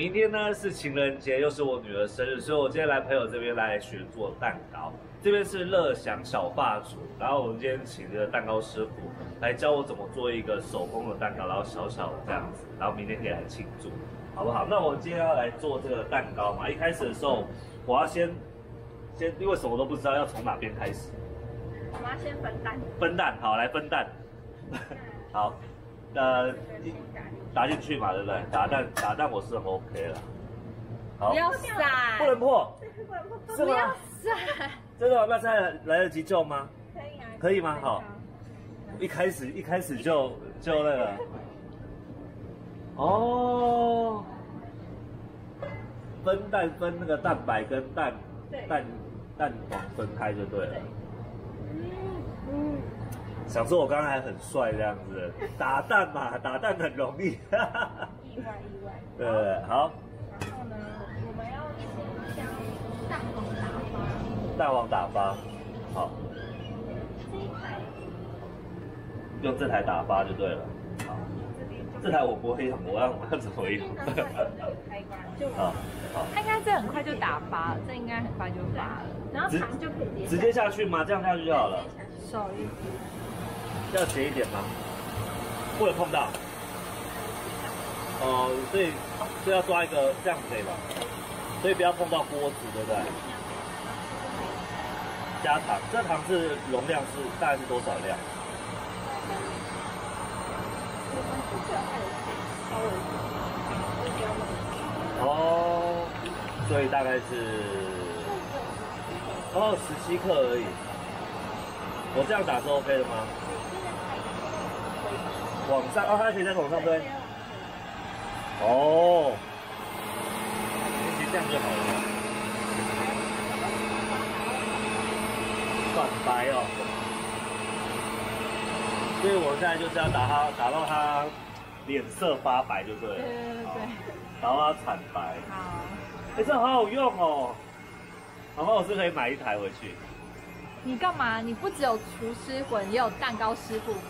明天呢是情人节，又是我女儿生日，所以我今天来朋友这边来学做蛋糕。这边是乐享小发厨，然后我们今天请这个蛋糕师傅来教我怎么做一个手工的蛋糕，然后小小的这样子，然后明天可以来庆祝，好不好？那我今天要来做这个蛋糕嘛，一开始的时候我要先因为什么都不知道，要从哪边开始？我们要先分蛋。分蛋，好，来分蛋。好，打进去嘛，对不对？打蛋我是 OK 了。好，不要散，不能破，是吗？不要散，真的，那现在来得及救吗？可以啊，可以吗？好，一开始就那个，哦，分蛋分那个蛋白跟蛋黄分开就对了。想说我刚才很帅这样子，打蛋嘛，打蛋很容易。意外。对，好。然后呢，我们要先将蛋黄打发。蛋黄打发，好。用这台打发就对了。好。这台我不会用，我要怎么用？好，好。它应该这很快就打发，这应该很快就发了。然后糖就可以直接下去吗？这样下去就好了。手一直。 要斜一点吗？不能碰到。哦，所以要抓一个这样子吧，所以不要碰到锅子，对不对？加糖，这糖是容量是大概是多少量？哦，所以大概是17克而已。我这样打是 OK 的吗？ 往上哦，它可以在桶上堆。哦，其实这样就好了。蛋白哦，所以我现在就是要打到它脸色发白就对了。对。然后它惨白。好。哎，这好好用哦。然后我是可以买一台回去。你干嘛？你不只有厨师魂，也有蛋糕师傅魂。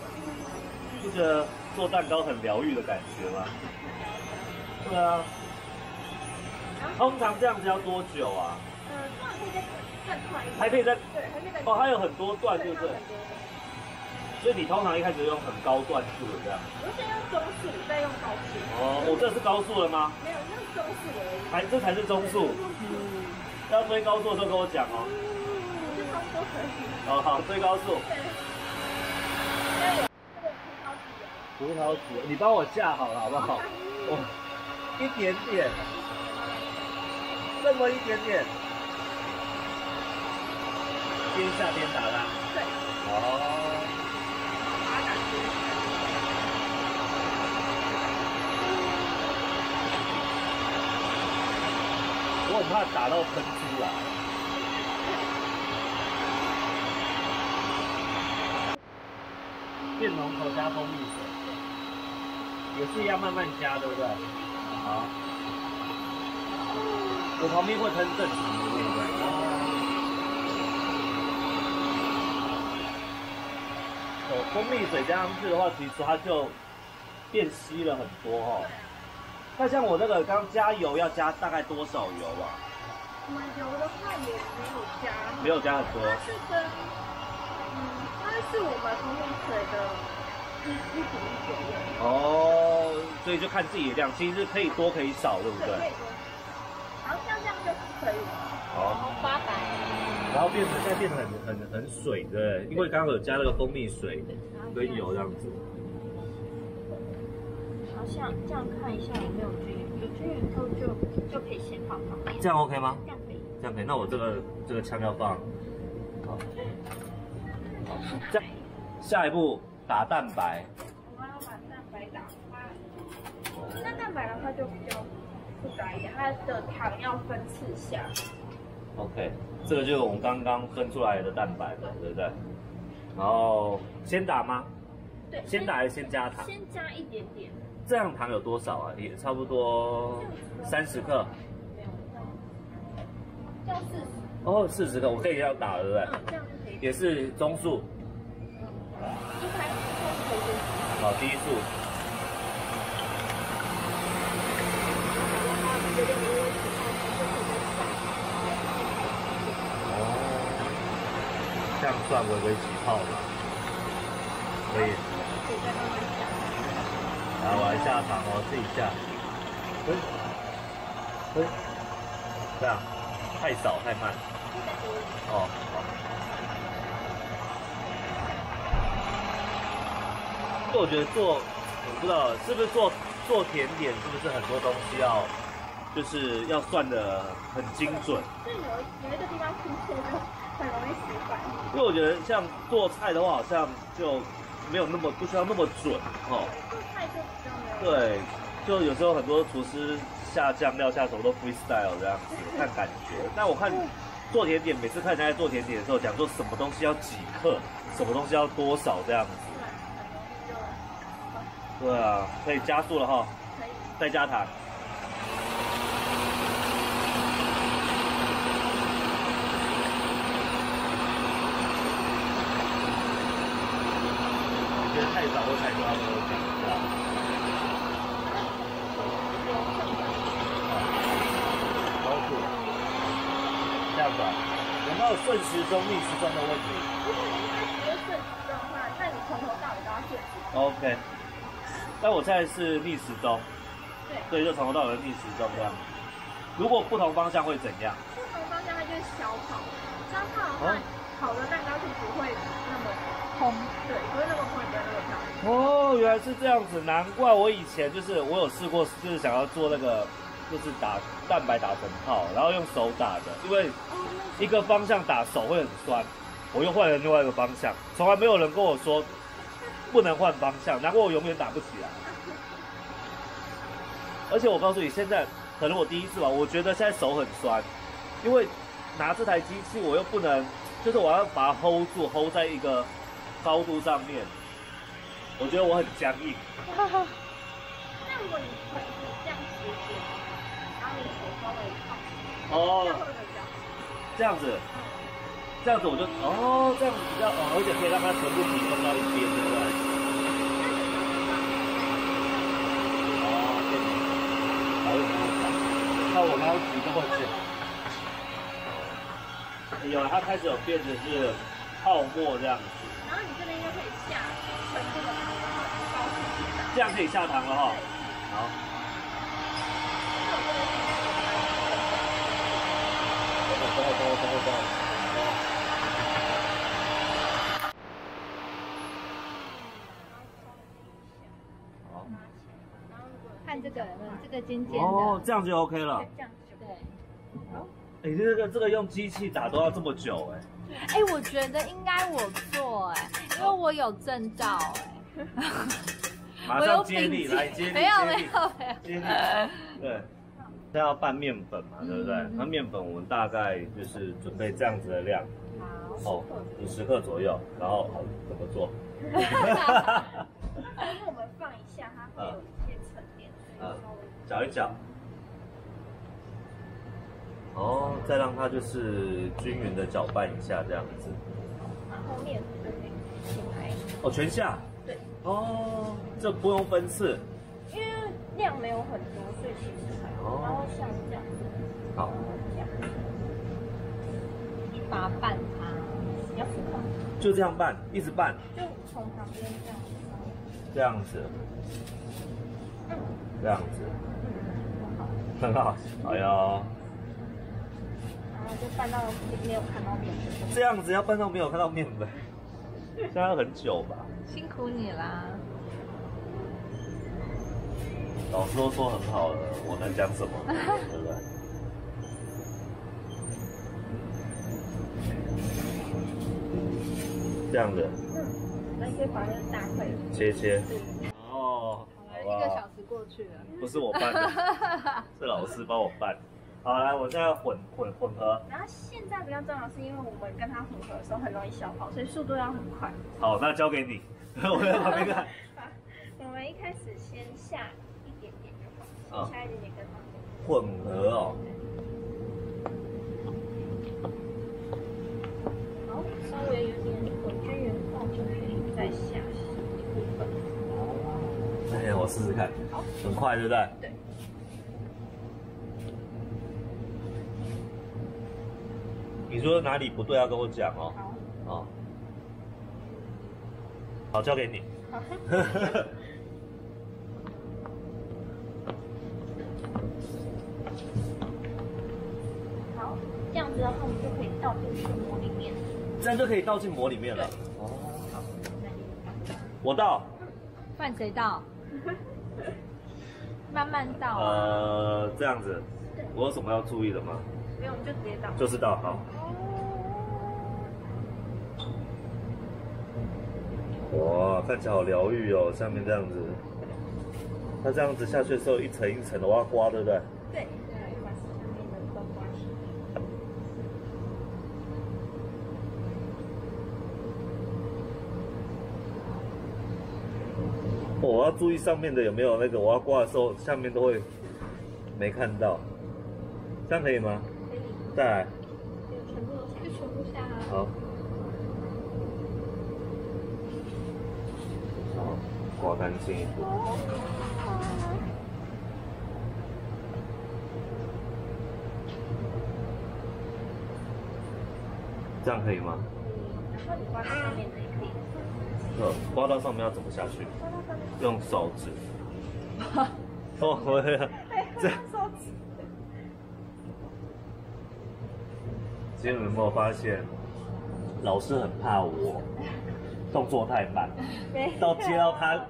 就觉得做蛋糕很疗愈的感觉吗？对啊。通常这样子要多久啊？通常可以再更快一点。还可以再对，还可以再哦，它有很多段，对不对？所以你通常一开始用很高段数的这样。我先用中速，再用高速。哦，我这是高速了吗？没有，那是中速而已。还这才是中速。嗯。要追高速的时候跟我讲哦。就差不多可以。哦，好，追高速。对。 葡萄籽，你帮我下好了，好不好？我一点点，那么一点点，边下边打它。对。哦。我很怕打到喷出来。 变浓稠加蜂蜜水，也是一样慢慢加，对不对？好，我旁边会喷正常的，对不对？哦，蜂蜜水加上去的话，其实它就变稀了很多哦。那像我这个刚加油要加大概多少油啊？我们油的话也没有加很多。 是我们蜂蜜水的1比1左右。哦，所以就看自己的量，其实可以多可以少，对不对？对。好，像这样就可以了。好，800。然后现在变成很水的，因为刚刚有加那个蜂蜜水跟油这样子。好像这样看一下有没有均匀，有均匀之后就可以先放旁边。这样 OK 吗？这样可以。这样可以。那我这个枪要放。好。 这下一步打蛋白，我们要把蛋白打发。那蛋白的话就比较复杂一点，它的糖要分次下。OK， 这个就是我们刚刚分出来的蛋白嘛，对不对？然后先打吗？对，先打还是先加糖？先加一点点。这样糖有多少啊？也差不多30克。没有，这样40。哦，40克，我可以要打，对不对？嗯，这样。 也是中速，好低速。样算为几炮嘛？可以。来，我来下场哦，自己下。对。这样，太少太慢。哦，好。不过我觉得做，我不知道是不是做甜点，是不是很多东西要？ 就是要算的很精准，就有一个地方出错就很容易失败。因为我觉得像做菜的话，好像就没有那么不需要那么准哦。做菜就比较没有。对，就有时候很多厨师下酱料下什么都 freestyle 这样子，看感觉。但我看做甜点，每次看人家做甜点的时候，讲说什么东西要几克，什么东西要多少这样子。对啊，可以加速了哈。可以。再加糖。 太早或太多，他们都讲不到。好苦，这样子。有没有顺时钟、逆时钟的问题？如果你一开始顺时钟的话，那你从头到尾都要顺时钟。OK。但我现在是逆时钟。对。所以就从头到尾逆时钟这样。如果不同方向会怎样？不同方向它就是小跑。小跑的话，烤的蛋糕就不会那么。 对，不会那么快，不会那么快。哦，原来是这样子，难怪我以前就是我有试过，就是想要做那个，就是打蛋白打成泡，然后用手打的，因为一个方向打手会很酸，我又换了另外一个方向，从来没有人跟我说不能换方向，难怪我永远打不起来。而且我告诉你，现在可能我第一次吧，我觉得现在手很酸，因为拿这台机器我又不能，就是我要把它 hold 住 ，hold 在一个。 高度上面，我觉得我很僵硬。那如果你腿这样直接，然后你手稍微放，哦，这样子，这样子我就哦，这样子比较哦，而且可以让它全部集中到一边，对不对？哦，那我刚刚举那么久，有它开始有变成是泡沫这样子。 然后你这边应该可以下全部的糖，这样可以下糖了哈。好。好。看这个，这个尖尖的。哦，这样就 OK 了。这样就对。好。哎，这个用机器打都要这么久哎。 哎、欸，我觉得应该我做哎、欸，因为我有证照哎、欸。马上接力来接力，没有。对，这要拌面粉嘛，对不对？那面粉我们大概就是准备这样子的量，哦，50克左右。然后怎么做？然后我们放一下，它会有一些沉淀，搅一搅。 哦，再让它就是均匀的搅拌一下，这样子。后面起来。哦，全下。对。哦，这不用分次。因为量没有很多，所以其实还好。然后像这样子。好。这样。你把它拌它，你要不放。就这样拌，一直拌。就从旁边这样。这样子。嗯。这样子。嗯。很好。哎呦。 就拌到没有看到面粉，这样子要拌到没有看到面粉，现在要很久吧？辛苦你啦！老师都说很好了，我能讲什么？对不对？这样子。嗯，那你可以把那个大块切。哦，1个小时过去了。不是我拌的，是老师帮我拌。 好，来，我现在混合。然后现在比较重要是因为我们跟它混合的时候很容易消泡，所以速度要很快。好，那交给你，我在旁边看。我们一开始先下一点点就好，下一点点跟它混合哦。好，稍微有点混均匀后就可以再下一部分。哎，我试试看。好，很快，对不对？对。 你说哪里不对要跟我讲哦。哦。好，交给你。好。好，这样子的话，我们就可以倒进去膜里面。这样就可以倒进膜里面了。哦，好。我倒。换谁倒？慢慢倒。这样子。我有什么要注意的吗？没有，就直接倒。就是倒，好。哇，看起来好疗愈哦！下面这样子，它这样子下去的时候，一层一层的挖刮，对不对？对，把上面的都刮起。我要注意上面的有没有那个，我要刮的时候，下面都会没看到，这样可以吗？可以。再来。就全部下来。好。 刮干净一点。这样可以吗？然后你刮到上面的也可以。刮到上面要怎么下去？用手指。哦，我这手指。今天有没有发现，老师很怕我？ 动作太慢，到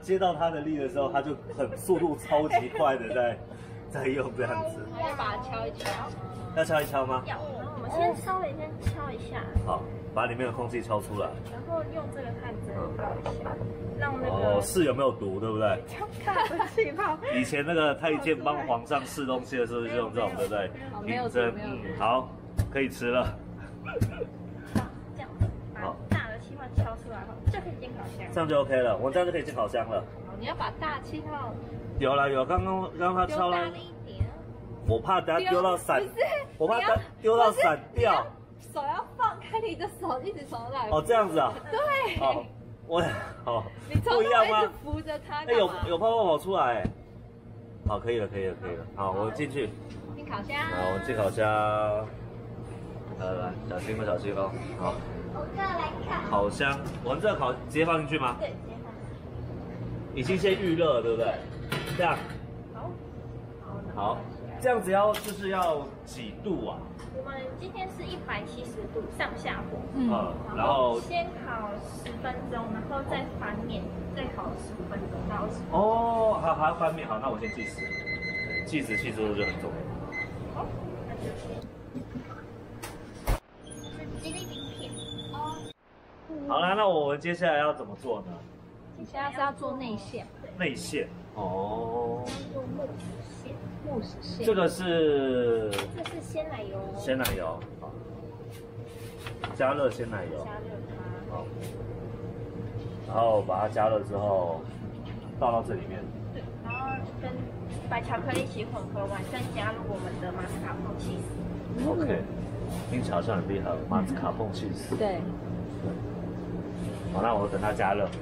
接到他的力的时候，他就很速度超级快的在用这样子。要把它敲一敲，要敲一敲吗？要，我们先稍微先敲一下。好，把里面的空气敲出来。然后用这个探针敲一下，让那个哦试有没有毒，对不对？看不气泡。以前那个太监帮皇上试东西的时候就用这种，对不对？没有毒，没有毒。好，可以吃了。 敲出来后就可以进烤箱，这样就 OK 了。我这样就可以进烤箱了。你要把大气泡有啦有，刚刚让它敲了一点。我怕等下丢到散，我怕它丢到散掉。手要放开，你的手一直从哪里？哦，这样子啊。对。哦，我好。你不一样吗？扶着它。哎，有泡泡跑出来。好，可以了，可以了，可以了。好，我进去。进烤箱。好，我进烤箱。来来来，小心哦，小心哦。好。 我这来看烤箱，我们这烤直接放进去吗？对，直接放进去。已经先预热了，对不对？对这样。好。好，这样子就是要几度啊？我们今天是170度上下火。嗯。然后先烤10分钟，然后再翻面，再烤15分钟到20。哦，好要翻面，好，那我先计时。计时就很重要。好，那就先。 好啦，那我们接下来要怎么做呢？接下来是要做内馅。内馅哦。做慕斯馅。这个是。这是鲜奶油。鲜奶油，好。加热鲜奶油。加热它。好。然后把它加热之后，倒到这里面。对，然后跟白巧克力一起混合完，再加入我们的马斯卡彭起司。OK， 听起来好像很厉害，马斯卡彭起司。对。 好，那我等它加热。好，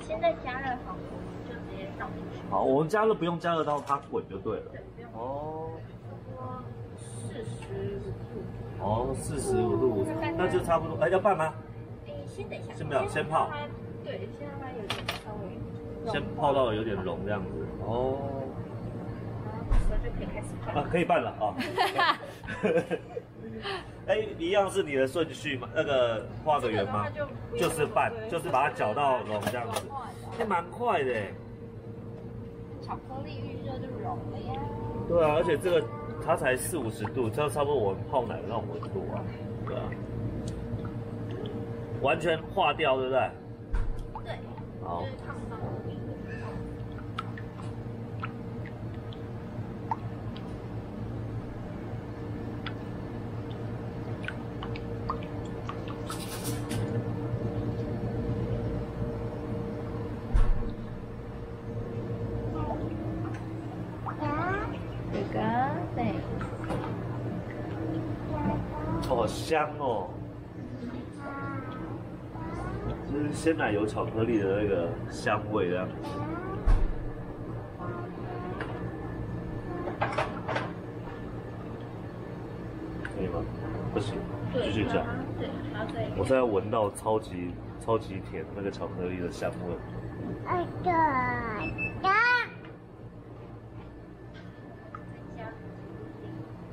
现在加热好，我们就直接倒进去。好，我们加热不用加热到它滚就对了。对，不用。哦。45度。哦，45度，那就差不多。哎，要拌吗？哎，先等一下。先不要，先泡。对，先让它有点稍微。先泡到有点融这样子。哦。然后这时候就可以开始拌。啊，可以拌了啊。哎，一样是你的顺序嘛？那个画个圆吗？就是拌，就是把它搅到融这样子，还蛮快的。巧克力预热就融了呀。对啊，而且这个它才40-50度，这差不多我们泡奶的那种温度啊，对啊，完全化掉，对不对？对。好。好香哦！就是鲜奶油巧克力的那个香味，这样。可以吗？不行，继续讲。我现在闻到超级超级甜，那个巧克力的香味。那个啊，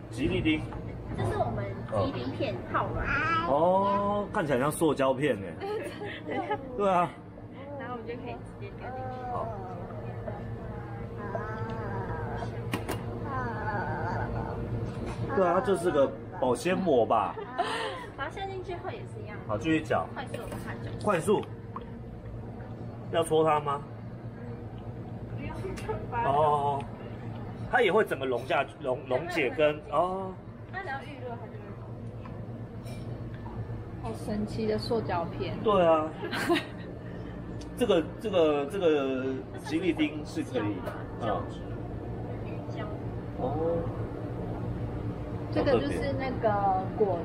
吉利丁，这是我们吉林片泡软。哦，看起来像塑胶片哎。对啊。然后我们就可以直接丢进去。好。对啊，它就是个保鲜膜吧。 然后下进去后也是一样。好，继续搅。快速把它搅。快速。要搓它吗？不用。哦。它也会整个溶下溶解跟哦。它只要预热它就会。好神奇的塑胶片。对啊。这个吉利丁是可以。胶质。鱼胶。哦。这个就是那个果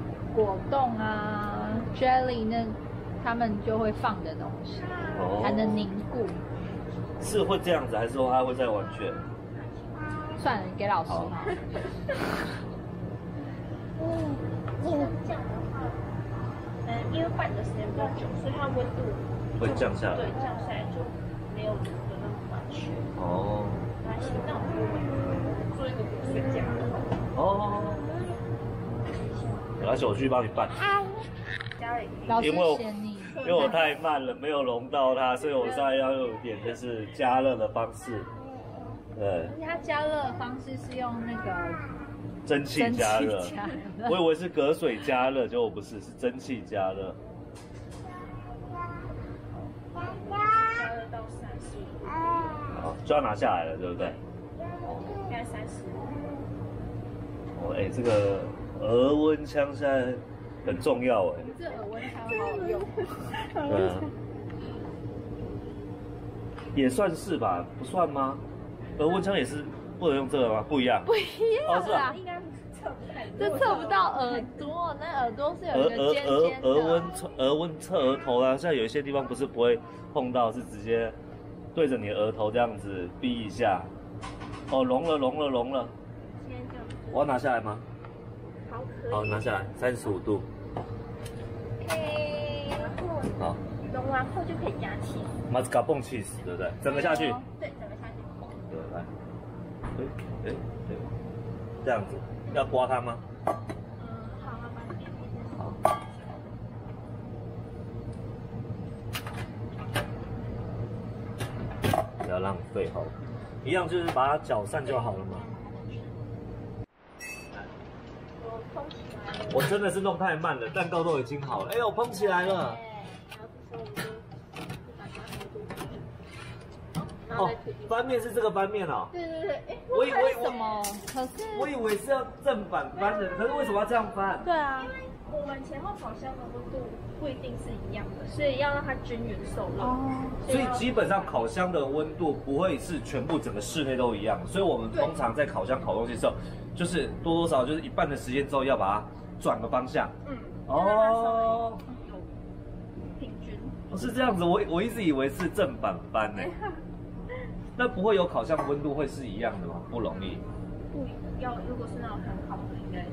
冻啊 ，jelly 那他们就会放的东西，才能凝固。是会这样子，还是说它会再完全？算了，你给老师。这样的话，因为拌的时间比较久，所以它温度会降下来。对，降下来就没有那么完全。哦。那行，那我们做一个骨髓架。哦。 而且我去帮你拌，因为我太慢了，没有融到它，所以我现在要用一点就是加热的方式。对，它加热的方式是用那个蒸汽加热，我以为是隔水加热，结果不是，是蒸汽加热。加热到35度，好，就要拿下来了，对不对？现在35度。哦，哎，这个。 额温枪现在很重要哎，这额温枪好用，对啊，也算是吧，不算吗？额温枪也是不能用这个吗？不一样，不一样啦，应该测不太，这测不到耳朵，那耳朵是有一个尖尖的。额温测额头啦，现在有一些地方不是不会碰到，是直接对着你的额头这样子逼一下。哦，融了。我要拿下来吗？ 好，拿下来，35度。OK， 然后好，融完后就可以加 cheese。马斯卡蹦 cheese， 对不对？整个下去。对，整个下去。对，来，对，这样子，要刮它吗？嗯，好，慢慢点。好。不要浪费好了，一样就是把它搅散就好了嘛。 我真的是弄太慢了，蛋糕都已经好了。哎呦，蓬起来了！哦，翻面是这个翻面哦。对。哎，为什么？可是我以为是要正反翻的，可是为什么要这样翻？对啊，因为我们前后烤箱的温度不一定是一样的，所以要让它均匀受热。哦。所以基本上烤箱的温度不会是全部整个室内都一样，所以我们通常在烤箱烤东西的时候，就是多少一半的时间之后要把它。 转个方向，嗯，哦，平均，是这样子，我一直以为是正反翻呢，那不会有烤箱温度会是一样的吗？不容易，如果是那种很好的，应该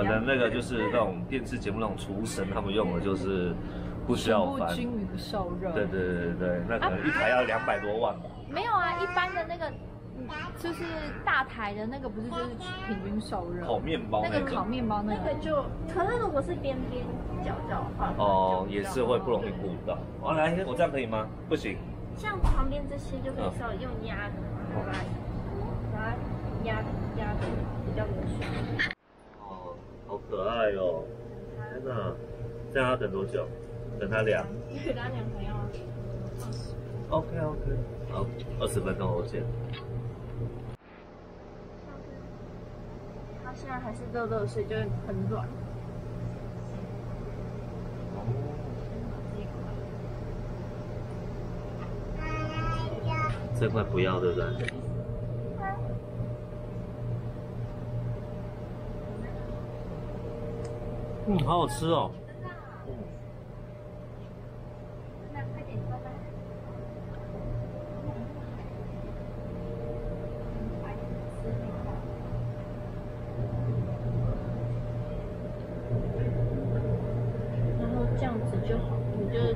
可能那个就是那种电视节目那种厨神他们用的就是不需要翻，均匀受热，对，那可能一台要200多万吧，没有啊，一般的那个。 就是大台的那个不是就是平均熟热，烤面包那个烤面包那个就，可是如果是边边角角的话，哦也是会不容易顾到。哦来，我这样可以吗？不行。像旁边这些就可以稍微用压的，把它压的比较流水。哦，好可爱哦！天哪，这样要等多久？等它凉。对，它凉可能要20。OK， 好，20分钟后见。 现在还是热，所以就很软。这块不要，对不对？嗯，好好吃哦。嗯。那快点关吧。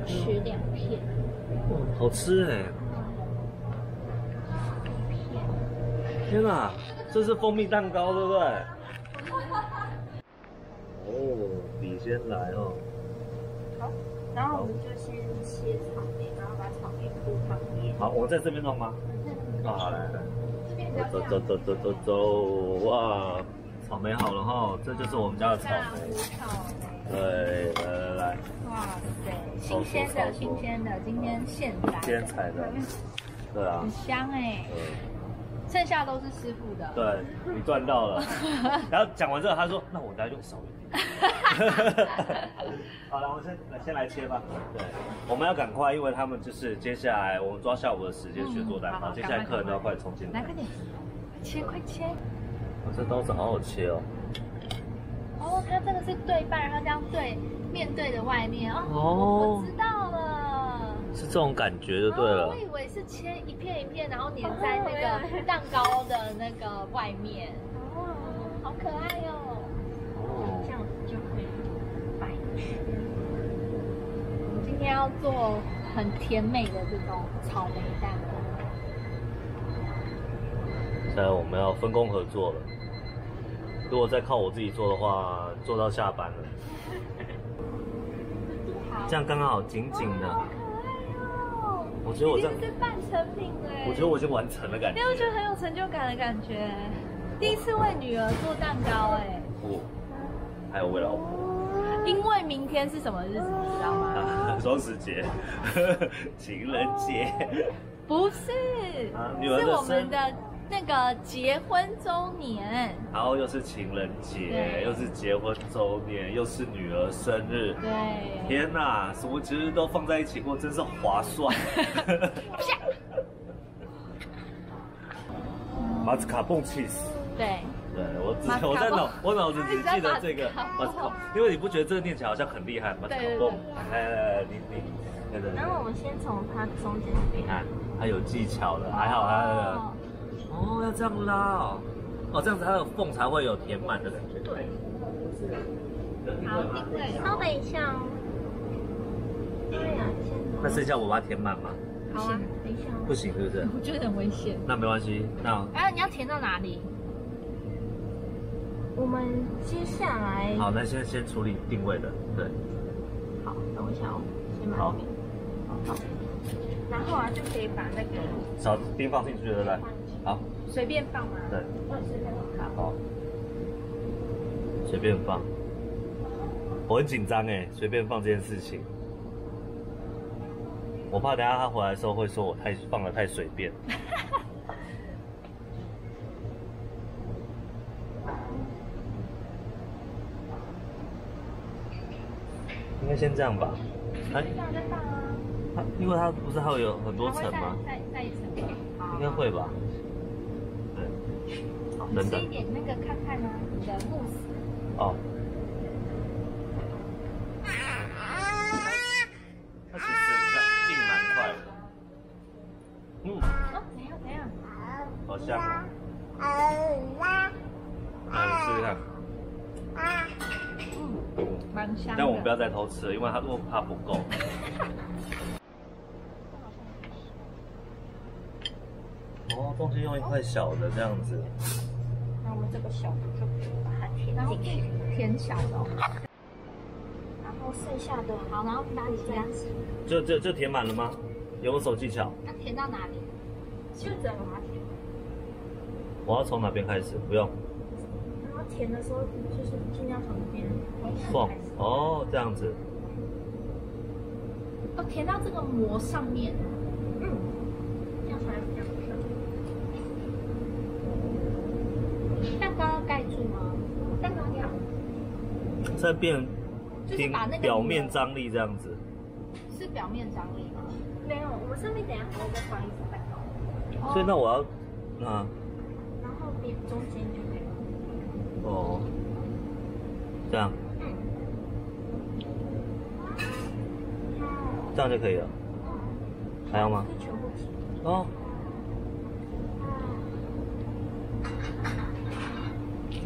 吃2片。哦，好吃哎！天哪，这是蜂蜜蛋糕对不对？哦，你先来哦。好，然后我们就先切草莓，然后把草莓铺旁边。好，我在这边弄吗？嗯。啊，来来。 走！哇，草莓好了哈，这就是我们家的草莓。对，来。哇塞，新鲜的，新鲜的，今天现摘的。今天采的。对啊。很香哎。剩下都是师傅的。对，你赚到了。然后讲完之后，他说：“那我再用少一点。”好了，我们先来切吧。对，我们要赶快，因为他们就是接下来我们抓下午的时间学做蛋糕，接下来客人都要快冲进来。来，快点，切，快切！哇，这刀子好好切哦。哦，它这个是对半，然后这样对面对着外面哦。哦，我知道了。是这种感觉就对了。我以为是切一片一片，然后粘在那个蛋糕的那个外面。哦，好可爱哦。哦，这样子就可以。 今天要做很甜美的这种草莓蛋糕。现在我们要分工合作了。如果再靠我自己做的话，做到下班了。这样刚刚好，紧紧的。好可爱哦！我觉得我这样是半成品哎。我觉得我已经完成了感觉。因为我觉得很有成就感的感觉。第一次为女儿做蛋糕哎。我，还有为老婆。 因为明天是什么日子，你知道吗？啊，双十节，情人节，不是，啊、是我们的那个结婚周年，然后又是情人节，又是结婚周年，又是女儿生日，对，天哪，什么节日都放在一起过，真是划算。马斯卡蹦起司，对。 对，我脑子只记得这个，因为你不觉得这个念起来好像很厉害吗？来，对。然后我们先从它中间这边，看，它有技巧的，还好它的，哦，要这样拉哦，哦，这样子它的缝才会有填满的感觉。对，好，稍微像，对啊，那剩下我把它填满吗？好啊，等一下。不行，是不是？我觉得很危险。那没关系，那。哎，你要填到哪里？ 我们接下来好，那先处理定位的，对。好，等我一下哦，先把好，好，然后啊就可以把那个小冰放进去，对不对？好，随便放吗？对，随便放。好，随便放。我很紧张哎，随便放这件事情，我怕等下他回来的时候会说我放得太随便。应该先这样吧，哎，它因为它不是还有很多层吗？再一层，应该会吧。对，好，等等。吃一点那个看看啊，你的慕斯。哦。它其实硬蛮快的。嗯。哦，怎样？好香啊！来试试看。 蛮香，但我们不要再偷吃了，因为它都怕不够。哦，中间用一块小的这样子。那我们这个小的就可以把它填进去，填小的、哦。然后剩下的好，然后把你这样子。就填满了吗？有没有手技巧？它填到哪里？就怎么填？我要从哪边开始？不用。 填的时候就是尽量从这边放哦，这样子。哦，填到这个膜上面。嗯，这样才比较漂亮。蛋糕要盖住吗？蛋糕要。再变，就是把那个表面张力这样子。是表面张力吗？没有，我们上面等一下还要再放一层蛋糕。所以那我要啊。然后点中间就可以。 哦，这样，这样就可以了。还有吗？哦。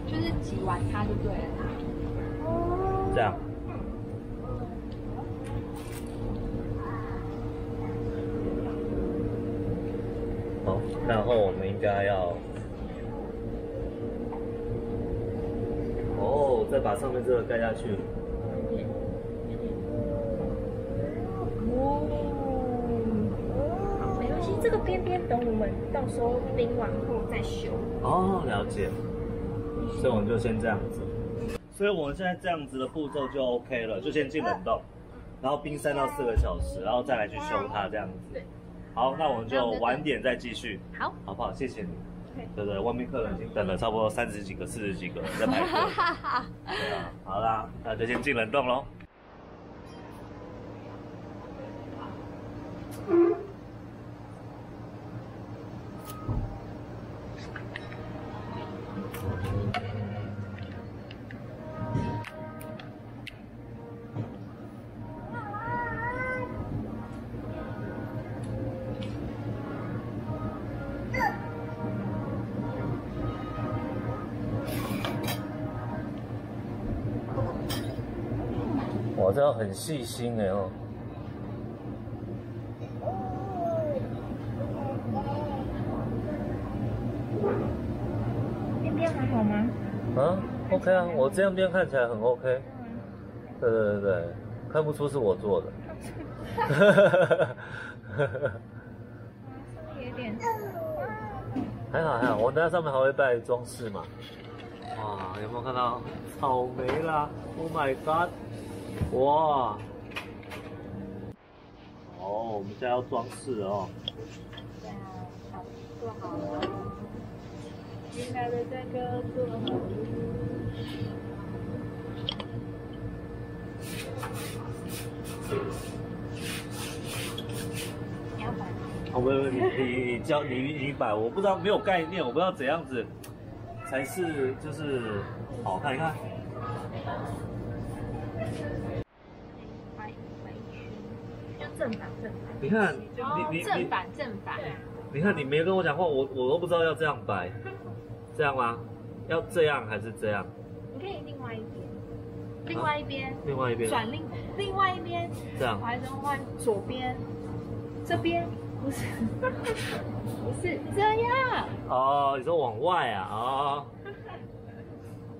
就是挤完它就对了。这样。然后我们应该要，哦，再把上面这个盖下去。哦，没关系，这个边边等我们到时候钉完后再修。哦，了解。所以我们就先这样子。所以我们现在这样子的步骤就 OK 了，就先进冷冻，然后冰3到4个小时，然后再来去修它这样子。对。 好，那我们就晚点再继续，好，好不好？谢谢你。对对，外面客人已经等了差不多30几个、40几个在排队。对啊，好啦，那就先进冷冻喽。哇，这要很细心哎哦！边边还好吗？啊 ，OK 啊，我这样边看起来很 OK。对对对，看不出是我做的。是不是有点？还好还好，我等下上面还会带装饰嘛。哇，有没有看到草莓啦 ？Oh my god！ 哇！哦，我们家要装饰哦。对啊，做好了。进来的这个做好了。你要摆？哦，不不，你教你摆，我不知道，没有概念，我不知道怎样子才是就是好看，你看。 正版，你看，你正版，你看你没跟我讲话，我都不知道要这样摆，这样吗？要这样还是这样？你可以另外一边，另外一边，转另外一边，这样，还能换左边，这边不是，不是这样。哦，你说往外啊？哦，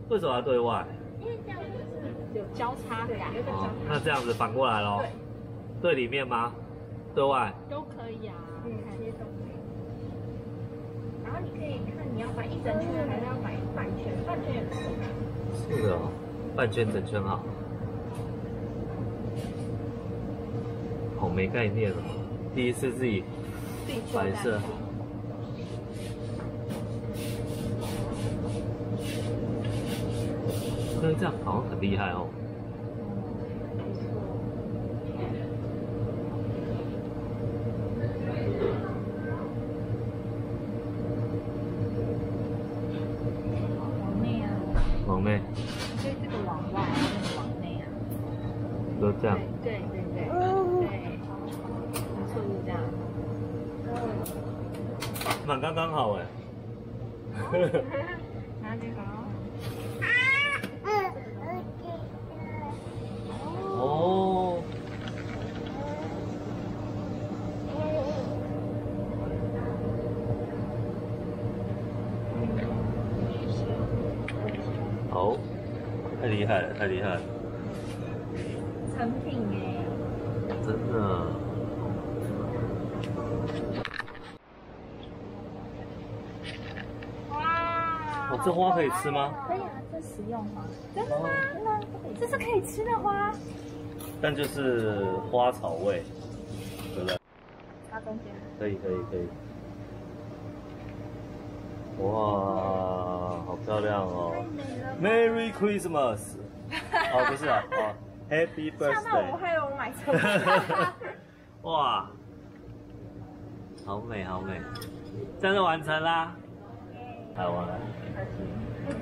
为什么要对外？因为这样子有交叉感。哦，那这样子反过来喽。 对里面吗？对外都可以啊，哪些都可以。然后你可以看你要摆一整圈，还是要摆半圈？半圈也可以。是哦，半圈整圈好。好没概念哦，第一次自己摆设。 这样好像很厉害哦。 这样，对，没错，就这样。蛮刚刚好哎。哪里好？哦。好，太厉害了，太厉害了。 成品哎，真的。哇！哦，这花可以吃吗？可以啊，这食用花。真的吗？真的，这是可以吃的花。但就是花草味，对不对？插中间。可以。哇，好漂亮哦 ！Merry Christmas！ 哦，不是啊，哦。 Happy birthday！ 吓到我，害我买错。哇，好美好美，这样就完成啦。太晚了，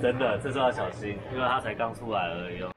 真的，这时候要小心，因为它才刚出来而已哦。